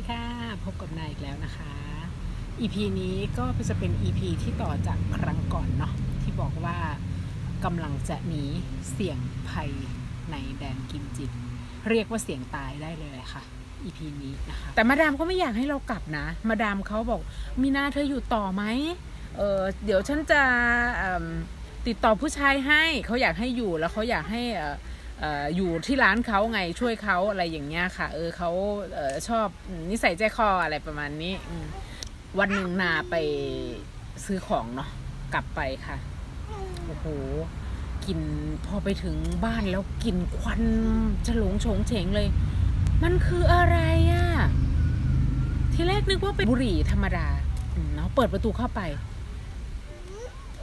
ดีค่ะพบกับนายอีกแล้วนะคะ EP นี้ก็จะเป็น EP ที่ต่อจากครั้งก่อนเนาะที่บอกว่ากำลังจะหนีเสี่ยงภัยในแดนกิมจิเรียกว่าเสี่ยงตายได้เลยค่ะ EP นี้นะคะแต่มาดามก็ไม่อยากให้เรากลับนะมาดามเขาบอกมีนาเธออยู่ต่อไหมเดี๋ยวฉันจะติดต่อผู้ชายให้เขาอยากให้อยู่แล้วเขาอยากให้อยู่ที่ร้านเขาไงช่วยเขาอะไรอย่างเงี้ยค่ะเขาชอบนิสัยใจคออะไรประมาณนี้วันหนึ่งนาไปซื้อของเนาะกลับไปค่ะโอ้โหกลิ่นพอไปถึงบ้านแล้วกลิ่นควันฉลงโฉงเฉงเลยมันคืออะไรอ่ะทีแรกนึกว่าเป็นบุหรี่ธรรมดาเนาะเปิดประตูเข้าไป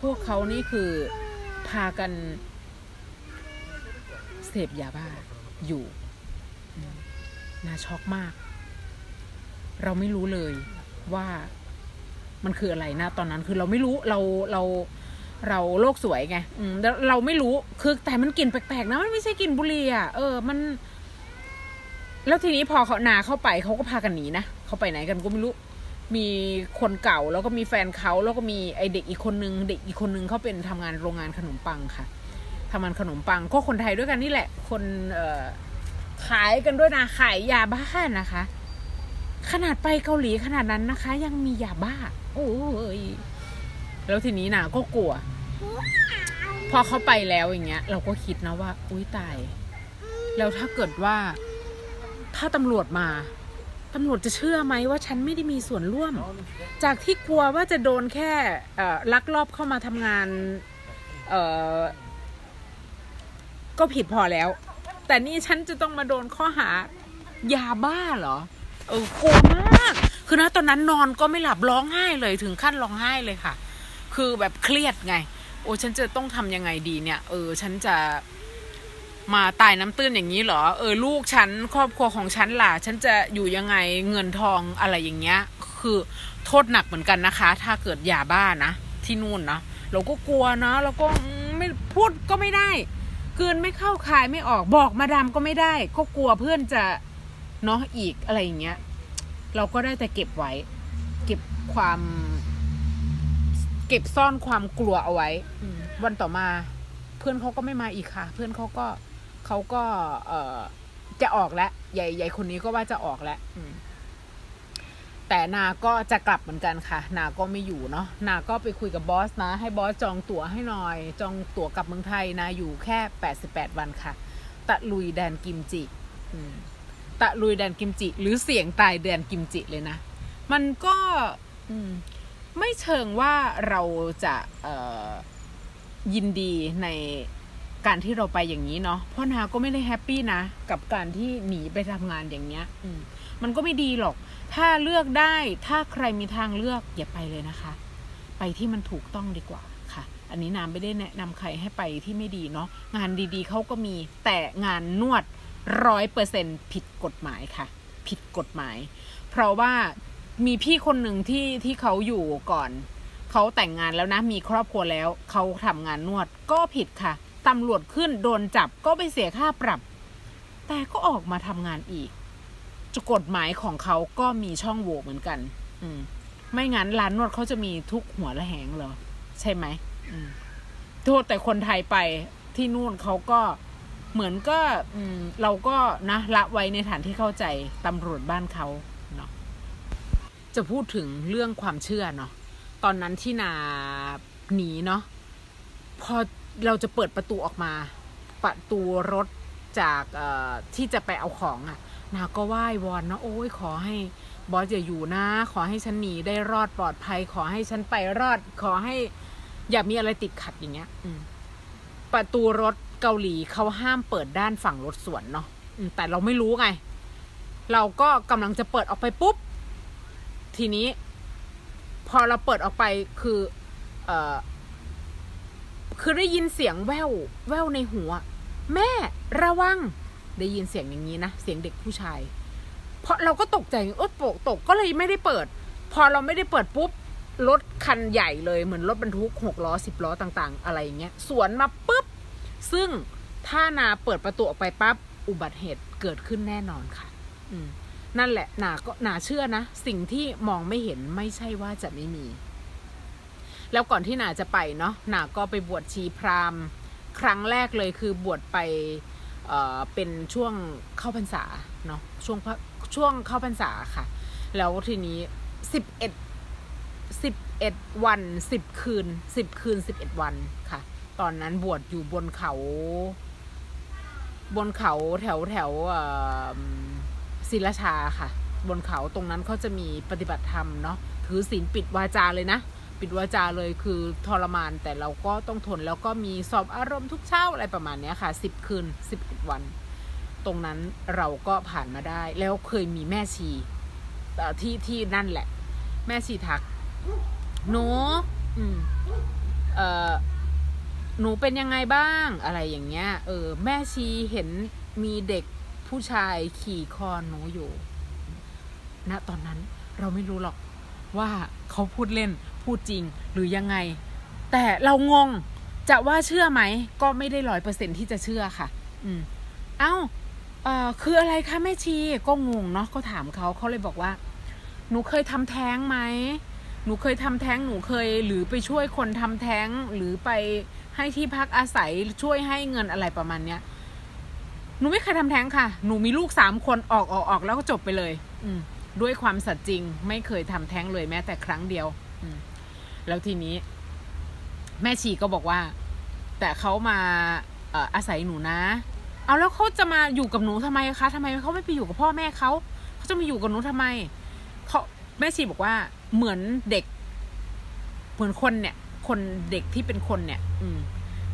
พวกเขานี่คือพากันเสพยาบ้าอยู่น่าช็อกมากเราไม่รู้เลยว่ามันคืออะไรนะตอนนั้นคือเราไม่รู้เราโลกสวยไงเราไม่รู้คือแต่มันกลิ่นแปลกๆนะมันไม่ใช่กลิ่นบุหรี่อ่ะมันแล้วทีนี้พอเขานาเข้าไปเขาก็พากันหนีนะเขาไปไหนกันก็ไม่รู้มีคนเก่าแล้วก็มีแฟนเขาแล้วก็มีไอเด็กอีกคนนึงเขาเป็นทำงานโรงงานขนมปังค่ะทำงานขนมปังก็คนไทยด้วยกันนี่แหละคนขายกันด้วยนะขายยาบ้านะคะขนาดไปเกาหลีขนาดนั้นนะคะยังมียาบ้าโอ้ยแล้วทีนี้นะก็กลัวพอเขาไปแล้วอย่างเงี้ยเราก็คิดนะว่าอุ้ยตายแล้วถ้าเกิดว่าถ้าตำรวจมาตำรวจจะเชื่อไหมว่าฉันไม่ได้มีส่วนร่วมจากที่กลัวว่าจะโดนแค่ลักลอบเข้ามาทำงานก็ผิดพอแล้วแต่นี่ฉันจะต้องมาโดนข้อหายาบ้าเหรอโกรธมากคือนะตอนนั้นนอนก็ไม่หลับร้องไห้เลยถึงขั้นร้องไห้เลยค่ะคือแบบเครียดไงโอ้ฉันจะต้องทำยังไงดีเนี่ยฉันจะมาตายน้ำตื้นอย่างนี้เหรอลูกฉันครอบครัวของฉันล่ะฉันจะอยู่ยังไงเงินทองอะไรอย่างเงี้ยคือโทษหนักเหมือนกันนะคะถ้าเกิดยาบ้านะที่นู่นนะเราก็กลัวนะเราก็ไม่พูดก็ไม่ได้เกินไม่เข้าคายไม่ออกบอกมาดามก็ไม่ได้ก็กลัวเพื่อนจะเนาะอีกอะไรอย่างเงี้ยเราก็ได้แต่เก็บไว้เก็บซ่อนความกลัวเอาไว้วันต่อมาเพื่อนเขาก็ไม่มาอีกค่ะเพื่อนเขาก็จะออกแล้วใหญ่ๆคนนี้ก็ว่าจะออกแล้วแต่นาก็จะกลับเหมือนกันค่ะนาก็ไม่อยู่เนาะนาก็ไปคุยกับบอสนะให้บอสจองตั๋วให้หน่อยจองตั๋วกลับเมืองไทยนาอยู่แค่88วันค่ะตะลุยแดนกิมจิตะลุยแดนกิมจิหรือเสี่ยงตายแดนกิมจิเลยนะมันก็ไม่เชิงว่าเราจะยินดีในการที่เราไปอย่างนี้เนาะพ่อนาก็ไม่ได้แฮปปี้นะกับการที่หนีไปทำงานอย่างเงี้ยมันก็ไม่ดีหรอกถ้าเลือกได้ถ้าใครมีทางเลือกอย่าไปเลยนะคะไปที่มันถูกต้องดีกว่าค่ะอันนี้น้ำไม่ได้แนะนำใครให้ไปที่ไม่ดีเนาะงานดีๆเขาก็มีแต่งานนวด 100% ผิดกฎหมายค่ะผิดกฎหมายเพราะว่ามีพี่คนหนึ่งที่เขาอยู่ก่อนเขาแต่งงานแล้วนะมีครอบครัวแล้วเขาทำงานนวดก็ผิดค่ะตำรวจขึ้นโดนจับก็ไปเสียค่าปรับแต่ก็ออกมาทำงานอีกกฎหมายของเขาก็มีช่องโหว่เหมือนกันไม่งั้นร้านนวดเขาจะมีทุกหัวระแหงเหรอใช่ไหมโทษแต่คนไทยไปที่นู่นเขาก็เหมือนก็เราก็นะละไว้ในฐานที่เข้าใจตำรวจบ้านเขาเนาะจะพูดถึงเรื่องความเชื่อเนาะตอนนั้นที่นาหนีเนาะพอเราจะเปิดประตูออกมาประตูรถจากที่จะไปเอาของอ่ะนาก็ไหว้วอนนะโอ้ยขอให้บอสอย่าอยู่นะขอให้ฉันหนีได้รอดปลอดภัยขอให้ฉันไปรอดขอให้อย่ามีอะไรติดขัดอย่างเงี้ยประตูรถเกาหลีเขาห้ามเปิดด้านฝั่งรถสวนเนาะแต่เราไม่รู้ไงเราก็กำลังจะเปิดออกไปปุ๊บทีนี้พอเราเปิดออกไปคือได้ยินเสียงแว่วแว่วในหัวแม่ระวังได้ยินเสียงอย่างนี้นะเสียงเด็กผู้ชายเพราะเราก็ตกใจตกก็เลยไม่ได้เปิดพอเราไม่ได้เปิดปุ๊บรถคันใหญ่เลยเหมือนรถบรรทุก6ล้อ10ล้อต่างๆอะไรอย่างเงี้ยสวนมาปุ๊บซึ่งถ้านาเปิดประตูออกไปปั๊บอุบัติเหตุเกิดขึ้นแน่นอนค่ะ นั่นแหละหนาเชื่อนะสิ่งที่มองไม่เห็นไม่ใช่ว่าจะไม่มีแล้วก่อนที่หนาจะไปเนาะหนาก็ไปบวชชีพราหมณ์ครั้งแรกเลยคือบวชไปเป็นช่วงเข้าพรรษาเนาะช่วงเข้าพรรษาค่ะแล้วทีนี้11วัน10คืน10คืน11วันค่ะตอนนั้นบวชอยู่บนเขาแถวศรีราชาค่ะบนเขาตรงนั้นเขาจะมีปฏิบัติธรรมเนาะถือศีลปิดวาจาเลยนะปิดวาจาเลยคือทรมานแต่เราก็ต้องทนแล้วก็มีสอบอารมณ์ทุกเช้าอะไรประมาณนี้ค่ะ10คืน11วันตรงนั้นเราก็ผ่านมาได้แล้วเคยมีแม่ชีที่นั่นแหละแม่ชีทักหนูหนูเป็นยังไงบ้างอะไรอย่างเงี้ยแม่ชีเห็นมีเด็กผู้ชายขี่คอหนูอยู่ณตอนนั้นเราไม่รู้หรอกว่าเขาพูดเล่นพูดจริงหรือยังไงแต่เรางงจะว่าเชื่อไหมก็ไม่ได้100%ที่จะเชื่อค่ะคืออะไรคะแม่ชีก็งงเนาะก็ถามเขาเลยบอกว่าหนูเคยทำแท้งไหมหนูเคยทำแท้งหนูเคยหรือไปช่วยคนทำแท้งหรือไปให้ที่พักอาศัยช่วยให้เงินอะไรประมาณเนี้ยหนูไม่เคยทำแท้งค่ะหนูมีลูก3 คนออกแล้วก็จบไปเลยด้วยความสัตย์จริงไม่เคยทำแท้งเลยแม้แต่ครั้งเดียวแล้วทีนี้แม่ชีก็บอกว่าแต่เขามาอาศัยหนูนะเอาแล้วเขาจะมาอยู่กับหนูทำไมคะทำไมเขาไม่ไปอยู่กับพ่อแม่เขาจะมาอยู่กับหนูทำไมเขาแม่ชีบอกว่าเหมือนเด็กเหมือนคนเนี่ยคนเด็กที่เป็นคนเนี่ย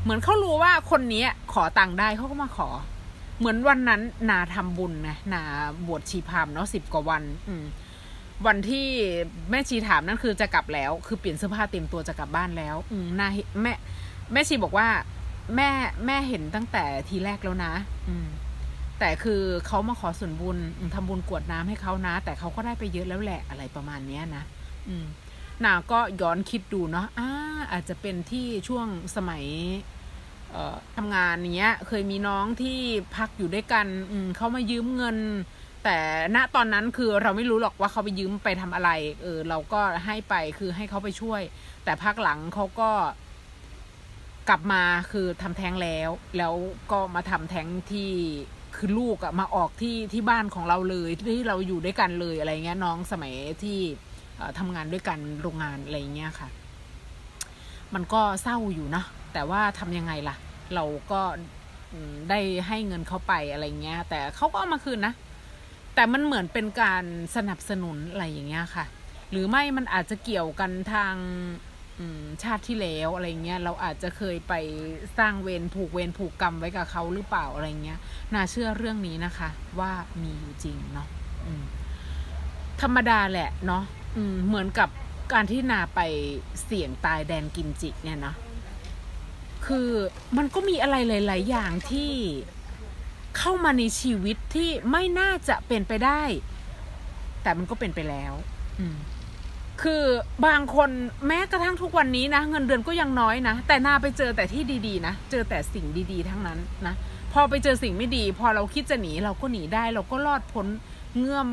เหมือนเขารู้ว่าคนนี้ขอตังค์ได้เขาก็มาขอเหมือนวันนั้นนาทำบุญนะนาบวชชีพราหมณ์เนาะ10 กว่าวันวันที่แม่ชีถามนั่นคือจะกลับแล้วคือเปลี่ยนเสื้อผ้าเตรียมตัวจะกลับบ้านแล้วนาแม่ชีบอกว่าแม่เห็นตั้งแต่ทีแรกแล้วนะแต่คือเขามาขอส่วนบุญทำบุญกรวดน้ำให้เขานะแต่เขาก็ได้ไปเยอะแล้วแหละอะไรประมาณนี้นะนาก็ย้อนคิดดูเนาะอาจจะเป็นที่ช่วงสมัยทำงานเนี้ยเคยมีน้องที่พักอยู่ด้วยกันเขามายืมเงินแต่ณตอนนั้นคือเราไม่รู้หรอกว่าเขาไปยืมไปทำอะไรเราก็ให้ไปคือให้เขาไปช่วยแต่พักหลังเขาก็กลับมาคือทำแท้งแล้วก็มาทำแท้งที่คือลูกอะมาออกที่บ้านของเราเลยที่เราอยู่ด้วยกันเลยอะไรเงี้ยน้องสมัยที่ทำงานด้วยกันโรงงานอะไรเงี้ยค่ะมันก็เศร้าอยู่นะแต่ว่าทำยังไงล่ะเราก็ได้ให้เงินเขาไปอะไรเงี้ยแต่เขาก็เอามาคืนนะแต่มันเหมือนเป็นการสนับสนุนอะไรอย่างเงี้ยค่ะหรือไม่มันอาจจะเกี่ยวกันทางชาติที่แล้วอะไรเงี้ยเราอาจจะเคยไปสร้างเวรผูกกรรมไว้กับเขาหรือเปล่าอะไรเงี้ยน่าเชื่อเรื่องนี้นะคะว่ามีอยู่จริงเนาะธรรมดาแหละเนาะเหมือนกับการที่นาไปเสี่ยงตายแดนกิมจิเนี่ยนะคือมันก็มีอะไรหลายๆอย่างที่เข้ามาในชีวิตที่ไม่น่าจะเป็นไปได้แต่มันก็เป็นไปแล้วคือบางคนแม้กระทั่งทุกวันนี้นะเงินเดือนก็ยังน้อยนะแต่นาไปเจอแต่ที่ดีๆนะเจอแต่สิ่งดีๆทั้งนั้นนะพอไปเจอสิ่งไม่ดีพอเราคิดจะหนีเราก็หนีได้เราก็รอดพ้นเงื้อม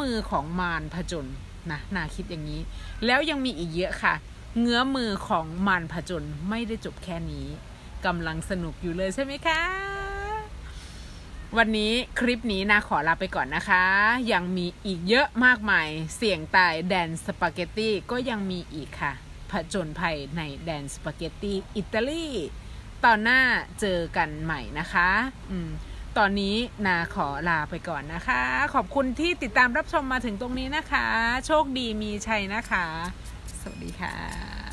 มือของมารผจญนะนาคิดอย่างนี้แล้วยังมีอีกเยอะค่ะเงื้อมือของมารผจญไม่ได้จบแค่นี้กำลังสนุกอยู่เลยใช่ไหมคะวันนี้คลิปนี้นะขอลาไปก่อนนะคะยังมีอีกเยอะมากมายเสี่ยงตายแดนสปาเกตตี้ก็ยังมีอีกค่ะผจญภัยในแดนสปาเกตตี้อิตาลีตอนหน้าเจอกันใหม่นะคะตอนนี้นาขอลาไปก่อนนะคะขอบคุณที่ติดตามรับชมมาถึงตรงนี้นะคะโชคดีมีชัยนะคะสวัสดีค่ะ